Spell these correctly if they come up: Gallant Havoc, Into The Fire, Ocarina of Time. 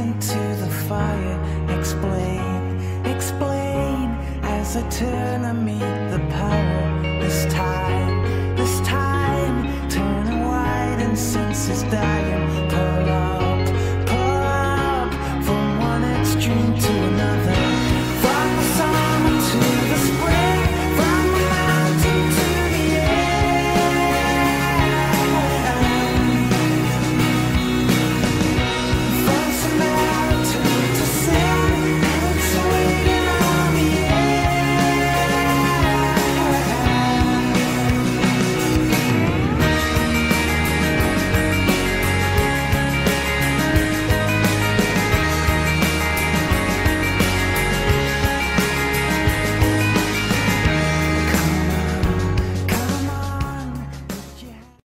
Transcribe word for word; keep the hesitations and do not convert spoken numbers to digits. into the fire. Explain, explain, as I turn to meet the power. This time, this time, turning wide and senses dying. Prolong.